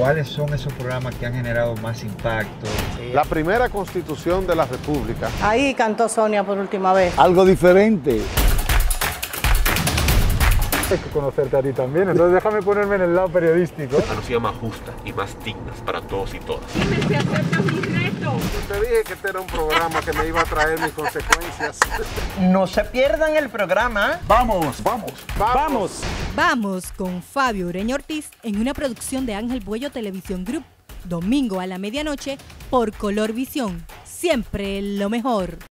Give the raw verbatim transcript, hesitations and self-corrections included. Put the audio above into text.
¿Cuáles son esos programas que han generado más impacto? La primera Constitución de la República. Ahí cantó Sonia por última vez. Algo diferente. Hay que conocerte a ti también, entonces déjame ponerme en el lado periodístico. Una sociedad más justa y más dignas para todos y todas. Dime si aceptas mi reto. Yo te dije que este era un programa que me iba a traer mis consecuencias. No se pierdan el programa. Vamos, vamos, vamos. Vamos con Fabio Ureña Ortiz en una producción de Ángel Bueyo Televisión Group. Domingo a la medianoche por Colorvisión. Siempre lo mejor.